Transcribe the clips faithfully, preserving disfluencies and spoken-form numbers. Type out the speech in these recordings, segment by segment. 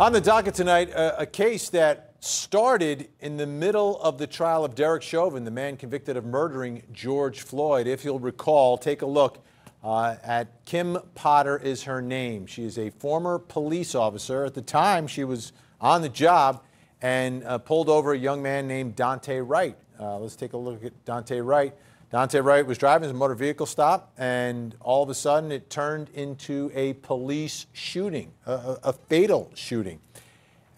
On the docket tonight, a, a case that started in the middle of the trial of Derek Chauvin, the man convicted of murdering George Floyd. If you'll recall, take a look uh, at Kim Potter is her name. She is a former police officer. At the time, she was on the job and uh, pulled over a young man named Daunte Wright. Uh, let's take a look at Daunte Wright. Daunte Wright was driving his motor vehicle stop, and all of a sudden it turned into a police shooting, a, a fatal shooting.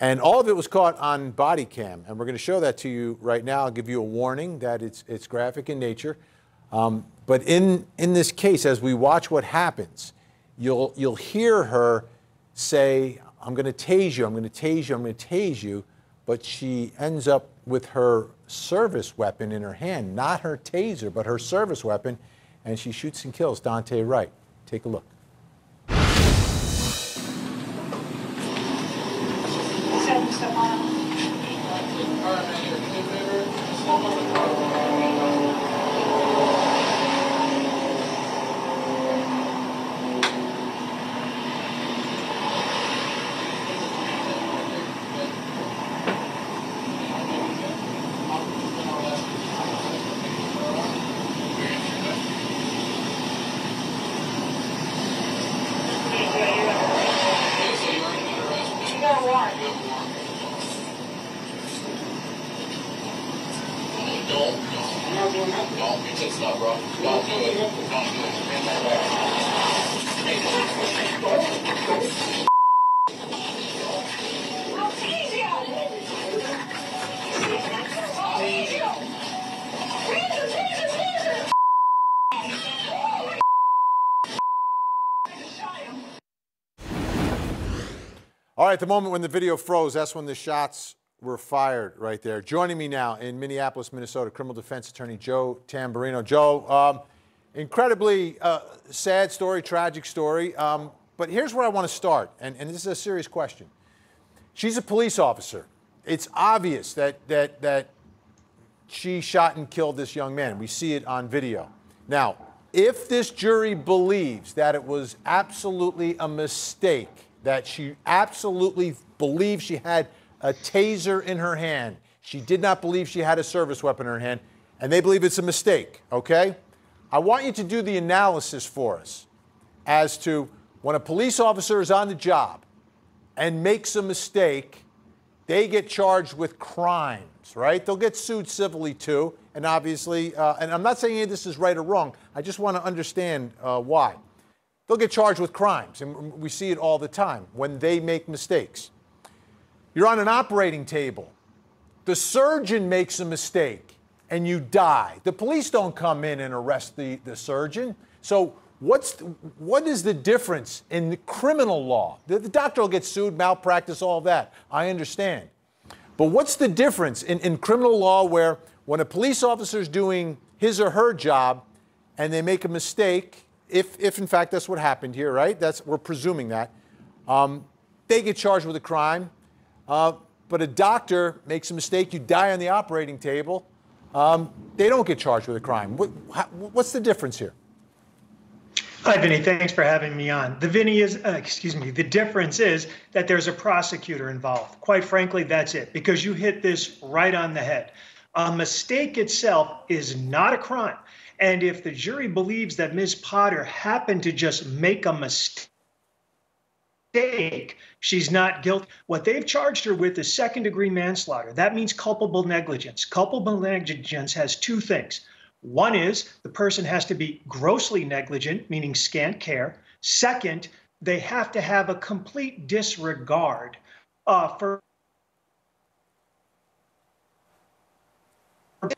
And all of it was caught on body cam, and we're going to show that to you right now. I'll give you a warning that it's, it's graphic in nature. Um, but in, in this case, as we watch what happens, you'll, you'll hear her say, I'm going to tase you, I'm going to tase you, I'm going to tase you. But she ends up with her service weapon in her hand, not her taser, but her service weapon, and she shoots and kills Daunte Wright. Take a look. All right, the moment when the video froze, that's when the shots were fired right there. Joining me now in Minneapolis, Minnesota, criminal defense attorney Joe Tamburino. Joe, um, incredibly uh, sad story, tragic story, um, but here's where I want to start, and, and this is a serious question. She's a police officer. It's obvious that, that, that she shot and killed this young man. We see it on video. Now, if this jury believes that it was absolutely a mistake, that she absolutely believed she had a taser in her hand, she did not believe she had a service weapon in her hand, and they believe it's a mistake, okay? I want you to do the analysis for us as to when a police officer is on the job and makes a mistake, they get charged with crimes, right? They'll get sued civilly too, and obviously, uh, and I'm not saying any of this is right or wrong, I just want to understand uh, why. They'll get charged with crimes, and we see it all the time when they make mistakes. You're on an operating table. The surgeon makes a mistake, and you die. The police don't come in and arrest the, the surgeon. So what's the, what is the difference in the criminal law? The, the doctor will get sued, malpractice, all that. I understand. But what's the difference in, in criminal law where when a police officer is doing his or her job and they make a mistake, If, if in fact that's what happened here, right? That's, we're presuming that. Um, they get charged with a crime, uh, but a doctor makes a mistake, you die on the operating table, um, they don't get charged with a crime. What, how, what's the difference here? Hi, Vinny. Thanks for having me on. The Vinny is, uh, excuse me, the difference is that there's a prosecutor involved. Quite frankly, that's it, because you hit this right on the head. A mistake itself is not a crime. And if the jury believes that Miz Potter happened to just make a mistake, she's not guilty. What they've charged her with is second-degree manslaughter. That means culpable negligence. Culpable negligence has two things. One is the person has to be grossly negligent, meaning scant care. Second, they have to have a complete disregard uh, for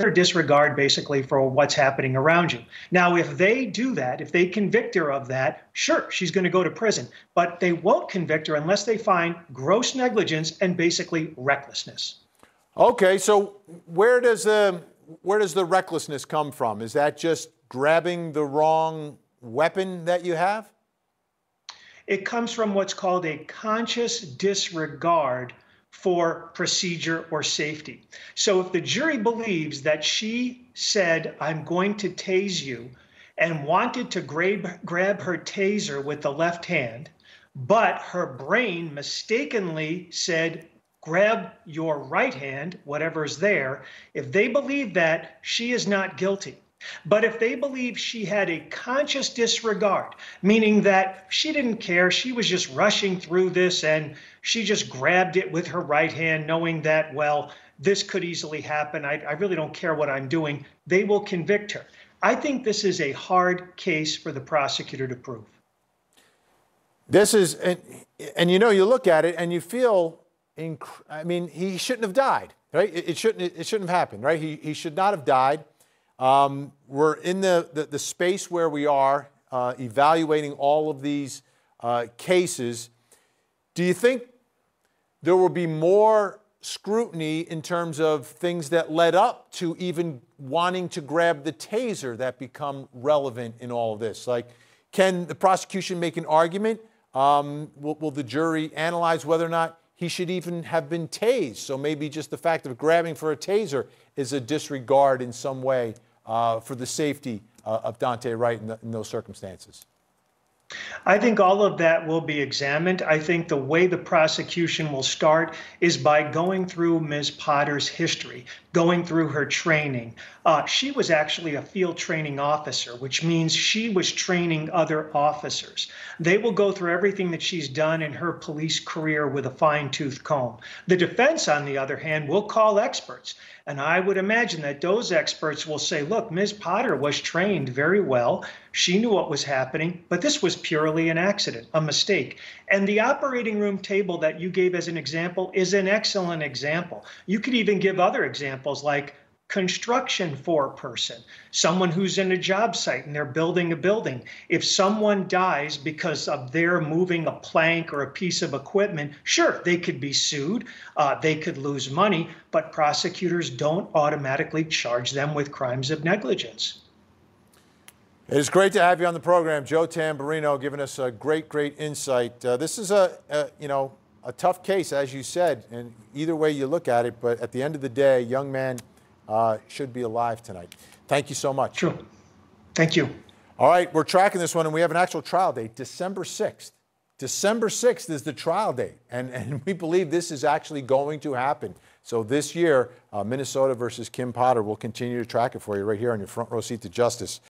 or disregard, basically, for what's happening around you. Now, if they do that, if they convict her of that, sure, she's going to go to prison. But they won't convict her unless they find gross negligence and basically recklessness. Okay, so where does the, where does the recklessness come from? Is that just grabbing the wrong weapon that you have? It comes from what's called a conscious disregard for procedure or safety. So if the jury believes that she said, I'm going to tase you, and wanted to grab, grab her taser with the left hand, but her brain mistakenly said, grab your right hand, whatever's there. If they believe that, she is not guilty. But if they believe she had a conscious disregard, meaning that she didn't care, she was just rushing through this and she just grabbed it with her right hand, knowing that, well, this could easily happen, I, I really don't care what I'm doing, they will convict her. I think this is a hard case for the prosecutor to prove. This is, and, and you know, you look at it and you feel, inc I mean, he shouldn't have died, right? It, it, shouldn't, it shouldn't have happened, right? He, he should not have died. Um, we're in the, the, the space where we are uh, evaluating all of these uh, cases. Do you think there will be more scrutiny in terms of things that led up to even wanting to grab the taser that become relevant in all of this? Like, can the prosecution make an argument? Um, will, will the jury analyze whether or not he should even have been tased? So maybe just the fact of grabbing for a taser is a disregard in some way uh, for the safety uh, of Daunte Wright in, the, in those circumstances. I think all of that will be examined. I think the way the prosecution will start is by going through Miz Potter's history, going through her training. Uh, she was actually a field training officer, which means she was training other officers. They will go through everything that she's done in her police career with a fine-tooth comb. The defense, on the other hand, will call experts. And I would imagine that those experts will say, look, Miz Potter was trained very well. She knew what was happening, but this was purely an accident, a mistake. And the operating room table that you gave as an example is an excellent example. You could even give other examples like construction foreperson, someone who's in a job site and they're building a building. If someone dies because of their moving a plank or a piece of equipment, sure, they could be sued, uh, they could lose money, but prosecutors don't automatically charge them with crimes of negligence. It is great to have you on the program, Joe Tamburino, giving us a great, great insight. Uh, this is a, a, you know, a tough case, as you said, and either way you look at it, but at the end of the day, a young man uh, should be alive tonight. Thank you so much. Sure. Thank you. All right, we're tracking this one, and we have an actual trial date, December sixth. December sixth is the trial date, and, and we believe this is actually going to happen. So this year, uh, Minnesota versus Kim Potter, will continue to track it for you right here on your front row seat to justice.